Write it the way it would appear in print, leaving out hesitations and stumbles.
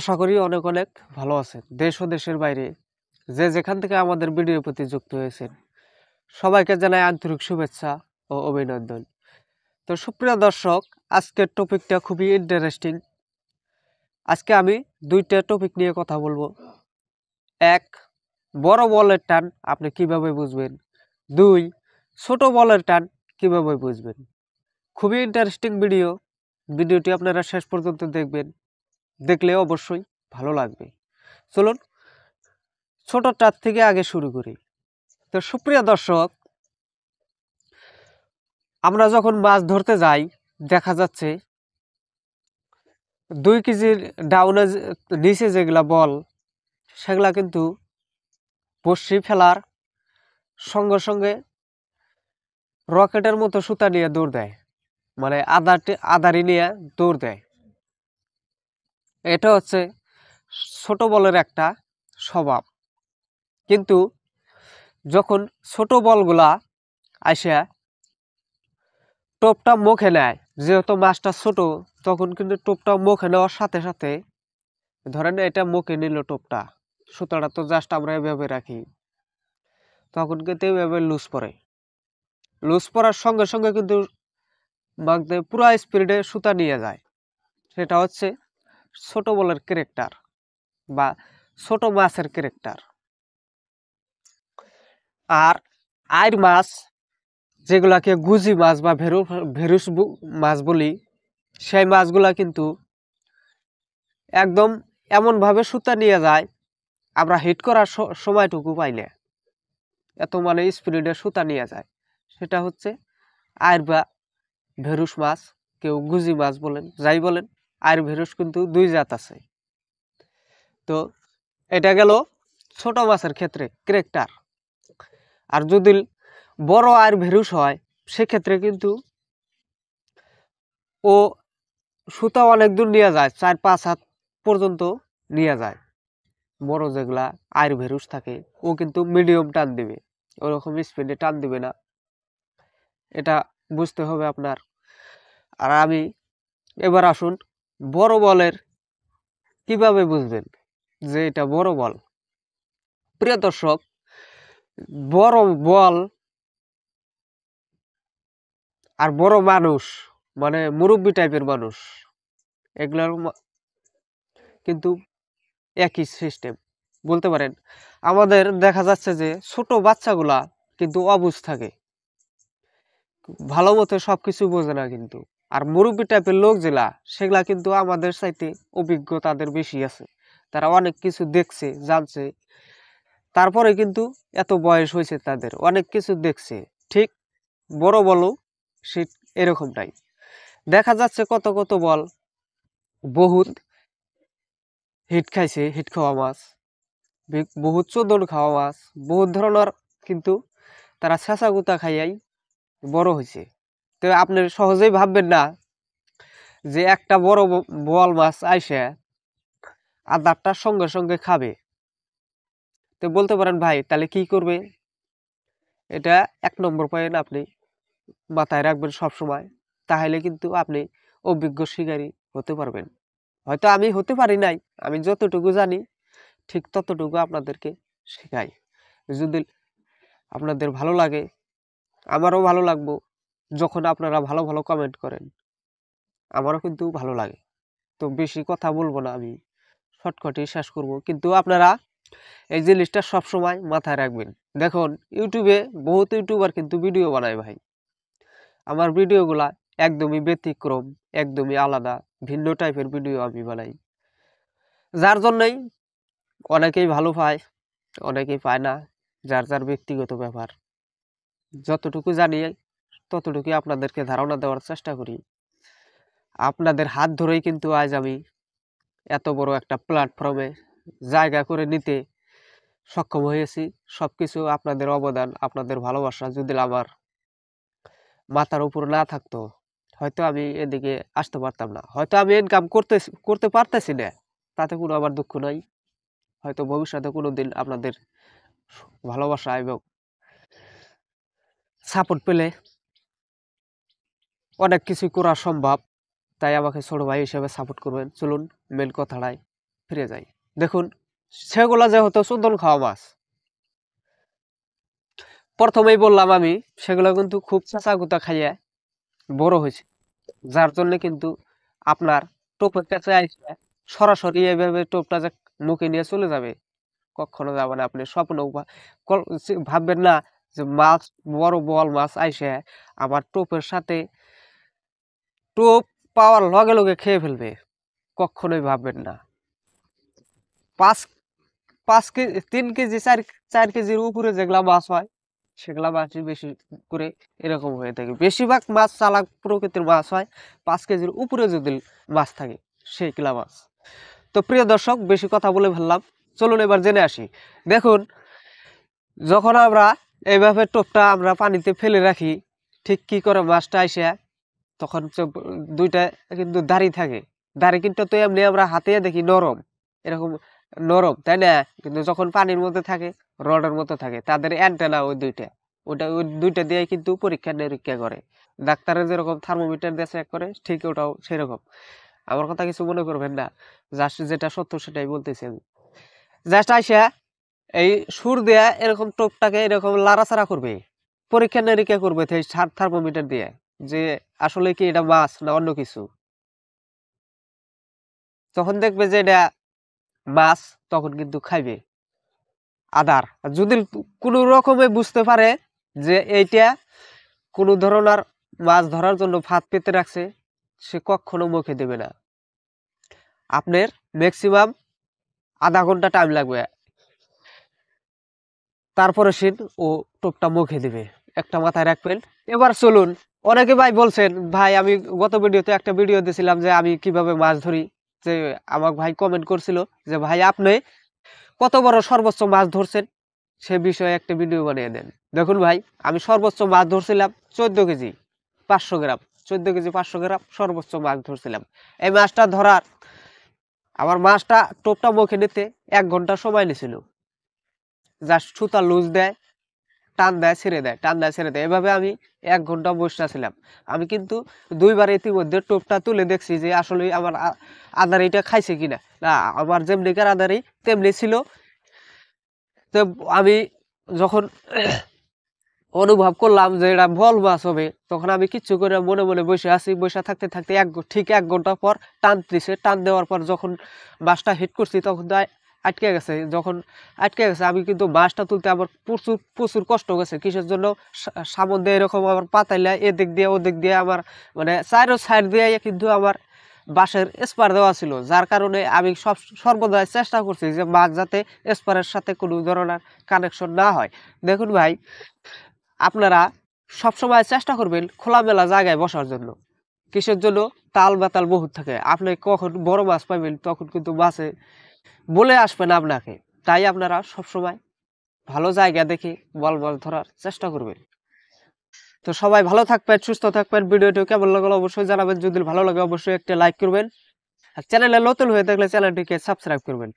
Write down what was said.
আশা করি অনেক অনেক ভালো আছেন। দেশ ও দেশের বাইরে যে যেখান থেকে আমাদের ভিডিওর প্রতি যুক্ত হয়েছেন সবাইকে জানাই আন্তরিক শুভেচ্ছা ও অভিনন্দন। তো সুপ্রিয় দর্শক, আজকের টপিকটা খুবই ইন্টারেস্টিং। আজকে আমি দুইটা টপিক নিয়ে কথা বলবো। এক, বড় বলের টান আপনি কিভাবে বুঝবেন। দুই, ছোট বলের টান কিভাবে বুঝবেন। খুবই ইন্টারেস্টিং ভিডিওটি আপনারা শেষ পর্যন্ত দেখবেন, দেখলে অবশ্যই ভালো লাগবে। চলুন ছোটটার থেকে আগে শুরু করি। তো সুপ্রিয় দর্শক, আমরা যখন মাছ ধরতে যাই দেখা যাচ্ছে 2 কেজির ডাউনে নিচে যেগুলা বল সেগুলা কিন্তু বড়শি ফেলার সঙ্গে সঙ্গে রকেটের মতো সুতা নিয়ে দৌড় দেয়, মানে আদারি নিয়ে দৌড় দেয়। এটা হচ্ছে ছোট বলের একটা স্বভাব। কিন্তু যখন ছোট বলগুলা আসে টোপটা মুখে নেয়, যেহেতু মাছটা ছোট তখন কিন্তু টোপটা মুখে নেওয়ার সাথে সাথে, ধরেন এটা মুখে নিল টোপটা, সুতাটা তো জাস্ট আমরা এভাবে রাখি, তখন কিন্তু এভাবে লুজ পড়ে। লুজ পড়ার সঙ্গে সঙ্গে কিন্তু মাছটা পুরো স্পিডে সুতা নিয়ে যায়। সেটা হচ্ছে ছোট বলের ক্যারেক্টার বা ছোট মাছের ক্যারেক্টার। আর আইর মাছ, যেগুলাকে গুজি মাছ বা ভেরুস মাছ বলি, সেই মাছগুলা কিন্তু একদম এমনভাবে সুতা নিয়ে যায় আমরা হিট করার সময়টুকু পাইলে, এত মানে স্পিডে সুতা নিয়ে যায়। সেটা হচ্ছে আইর বা ভেরুস মাছ, কেউ গুজি মাছ বলেন, যাই বলেন। আইর ভেরুস কিন্তু দুই জাত আছে। তো এটা গেল ছোট মাছের ক্ষেত্রে ক্যারেক্টার। আর যদি বড় আইর ভেরুস হয় সেক্ষেত্রে কিন্তু ও সুতা অনেক দূর নিয়ে যায়, 4-5 হাত পর্যন্ত নিয়ে যায়। বড় যেগুলা আইর ভেরুস থাকে ও কিন্তু মিডিয়াম টান দিবে, ওরকম স্পিডে টান দিবে না, এটা বুঝতে হবে আপনার। আর আমি এবার আসুন বড় বলের কিভাবে বুঝবেন যে এটা বড় বল। প্রিয় দর্শক, বড় বল আর বড় মানুষ, মানে মুরব্বী টাইপের মানুষ, এগুলোর কিন্তু একই সিস্টেম বলতে পারেন। আমাদের দেখা যাচ্ছে যে ছোট বাচ্চাগুলা কিন্তু অবুঝ থাকে, ভালো মতো সব কিছু বোঝে না কিন্তু। আর মুরব্বী টাইপের লোক যেগুলা, সেগুলা কিন্তু আমাদের চাইতে অভিজ্ঞ, তাদের বেশি আছে, তারা অনেক কিছু দেখছে, জানছে, তারপরে কিন্তু এত বয়স হয়েছে, তাদের অনেক কিছু দেখছে। ঠিক বড় বলও সে এরকমটাই। দেখা যাচ্ছে কত বল বহুত হিট খাইছে, হিট খাওয়া মাছ, বহুত চোদন খাওয়া মাছ, বহুত ধরনের কিন্তু তারা ছেঁচা গুঁতা খাইয়াই বড় হয়েছে। তো আপনি সহজেই ভাববেন না যে একটা বড় বল মাছ আইসে আদারটার সঙ্গে সঙ্গে খাবে। তো বলতে পারেন ভাই তাহলে কি করবে। এটা 1 নম্বর পয়েন্ট আপনি মাথায় রাখবেন সবসময়, তাহলে কিন্তু আপনি অভিজ্ঞ শিকারী হতে পারবেন। হয়তো আমি হতে পারি নাই, আমি যতটুকু জানি ঠিক ততটুকু আপনাদেরকে শেখাই। যদি আপনাদের ভালো লাগে আমারও ভালো লাগবো, যখন আপনারা ভালো ভালো কমেন্ট করেন আমারও কিন্তু ভালো লাগে। তো বেশি কথা বলবো না, আমি শর্টকাটে শেষ করব। কিন্তু আপনারা এই জিনিসটা সবসময় মাথায় রাখবেন। দেখুন ইউটিউবে বহুত ইউটিউবার কিন্তু ভিডিও বানায় ভাই, আমার ভিডিওগুলা একদমই ব্যতিক্রম, একদমই আলাদা, ভিন্ন টাইপের ভিডিও আমি বানাই, যার জন্যই অনেকেই ভালো পায়, অনেকেই পায় না, যার যার ব্যক্তিগত ব্যাপার। যতটুকু জানি ততটুকুই আপনাদেরকে ধারণা দেওয়ার চেষ্টা করি। আপনাদের হাত ধরেই কিন্তু আজ আমি এত বড় একটা প্ল্যাটফর্মে জায়গা করে নিতে সক্ষম হয়েছি। সব কিছু আপনাদের অবদান, আপনাদের ভালোবাসা। যদি আমার মাথার উপর না থাকতো হয়তো আমি এদিকে আসতে পারতাম না, হয়তো আমি ইনকাম করতে পারতেছি না, তাতে কোনো আমার দুঃখ নাই। হয়তো ভবিষ্যতে কোনো দিন আপনাদের ভালোবাসা এবং সাপোর্ট পেলে অনেক কিছুই করা সম্ভব। তাই আমাকে ছোট ভাই হিসেবে সাপোর্ট করবেন। চলুন মেন কথাটায় ফিরে যায়। দেখুন সেগুলা যে হতো চন্দন খাওয়া মাছ, প্রথমেই বললাম আমি সেগুলা কিন্তু খুব চাঁচা গুতা খাইয়া বড় হয়েছে, যার জন্য কিন্তু আপনার টোপের কাছে আসবে সরাসরি এভাবে টোপটা যে মুখে নিয়ে চলে যাবে কখনো যাবে না। আপনি স্বপ্নেও ভাববেন না যে মাছ বড় বল মাছ আইসে আমার টোপের সাথে টোপ পাওয়ার লগে লগে খেয়ে ফেলবে, কখনোই ভাববেন না। 3 কেজি 4 কেজির উপরে যেগুলা মাছ হয় সেগুলা মাছই বেশি করে এরকম হয়ে থাকে। বেশিরভাগ মাছ চালাক প্রকৃতির মাছ হয়, 5 কেজির উপরে যদি মাছ থাকে সেইগুলা মাছ। তো প্রিয় দর্শক বেশি কথা বলে ফেললাম, চলুন এবার জেনে আসি। দেখুন যখন আমরা এইভাবে টোপটা আমরা পানিতে ফেলে রাখি ঠিক কি করে মাছটা আইসে, তখন দুইটা কিন্তু দাড়ি থাকে, দাড়ি কিন্তু তো এমনি আমরা হাতে দেখি নরম, এরকম নরম তাই না, কিন্তু যখন পানির মধ্যে থাকে রডের মতো থাকে, তাদের অ্যান্টেনা ওই দুইটা দিয়ে কিন্তু পরীক্ষা নিরীক্ষা করে। ডাক্তারের যেরকম থার্মোমিটার দিয়ে চেক করে ঠিক ওটাও সেরকম। আমার কথা কিছু মনে করবেন না, জাস্ট যেটা সত্য সেটাই বলতেছি আমি। জাস্ট আইসা এই সুর দেয়া এরকম টোপটাকে এরকম লাড়াচাড়া করবে, পরীক্ষা নিরীক্ষা করবে থার্মোমিটার দিয়ে যে আসলে কি এটা মাছ না অন্য কিছু। তখন দেখবে যে এটা মাছ, তখন কিন্তু খাইবে আদার। যদি কোনো রকমে বুঝতে পারে যে এইটা কোনো ধরনের মাছ ধরার জন্য ফাঁদ পেতে রাখছে, সে কখনো মুখে দেবে না। আপনার ম্যাক্সিমাম আধা ঘন্টা টাইম লাগবে, তারপরে সে ও টোপটা মুখে দেবে, একটা মাথায় রাখবেন। এবার চলুন, অনেকে ভাই বলছেন ভাই আমি গত ভিডিওতে একটা ভিডিও দিয়েছিলাম যে আমি কিভাবে মাছ ধরি, যে আমার ভাই কমেন্ট করছিল যে ভাই আপনি কত বড় সর্বোচ্চ মাছ ধরছেন সে বিষয়ে একটা ভিডিও বানিয়ে দেন। দেখুন ভাই আমি সর্বোচ্চ মাছ ধরছিলাম 14 কেজি 500 গ্রাম, 14 কেজি 500 গ্রাম সর্বোচ্চ মাছ ধরছিলাম। এই মাছটা ধরার আমার মাছটা টোপটা মুখে নিতে 1 ঘন্টা সময় নিয়েছিল। জাস্ট সুতা লুজ দেয়, টান দেয়, ছেড়ে দেয়, টান দেয়, ছেড়ে দেয়, এভাবে আমি 1 ঘন্টা বসে ছিলাম। আমি কিন্তু দুইবার ইতিমধ্যে টোপটা তুলে দেখছি যে আসলে আমার আদারিটা খাইছে কিনা না, আমার যেমনিকার আদারি তেমনি ছিল। তো আমি যখন অনুভব করলাম যে এটা বল মাছ হবে, তখন আমি কিচ্ছু করে মনে মনে বসে আছি, বসে থাকতে থাকতে ঠিক 1 ঘন্টা পর টান দিছে, টান দেওয়ার পর যখন মাছটা হিট করছি তখন আটকে গেছে। যখন আটকে গেছে আমি কিন্তু মাছটা তুলতে আমার প্রচুর প্রচুর কষ্ট গেছে। কিসের জন্য? সামন দিয়ে এরকম আমার পাতাইলে এদিক দিয়ে ওদিক দিয়ে আমার মানে চারো সাইড দিয়ে কিন্তু আমার বাঁশের স্পার দেওয়া ছিল, যার কারণে আমি সর্বদাই চেষ্টা করছি যে মাছ যাতে স্পারের সাথে কোনো ধরনের কানেকশন না হয়। দেখুন ভাই আপনারা সবসময় চেষ্টা করবেন খোলামেলা জায়গায় বসার জন্য। কিসের জন্য? তাল বাতাল বহুত থাকে, আপনি কখন বড় মাছ পাবেন তখন কিন্তু মাছে বলে আসবে না আপনাকে। তাই আপনারা সবসময় ভালো জায়গা দেখে বল ধরার চেষ্টা করবেন। তো সবাই ভালো থাকবেন, সুস্থ থাকবেন। ভিডিওটি কেমন লাগলো অবশ্যই জানাবেন, যদি ভালো লাগে অবশ্যই একটা লাইক করবেন, আর চ্যানেলে নতুন হয়ে থাকলে চ্যানেলটিকে সাবস্ক্রাইব করবেন।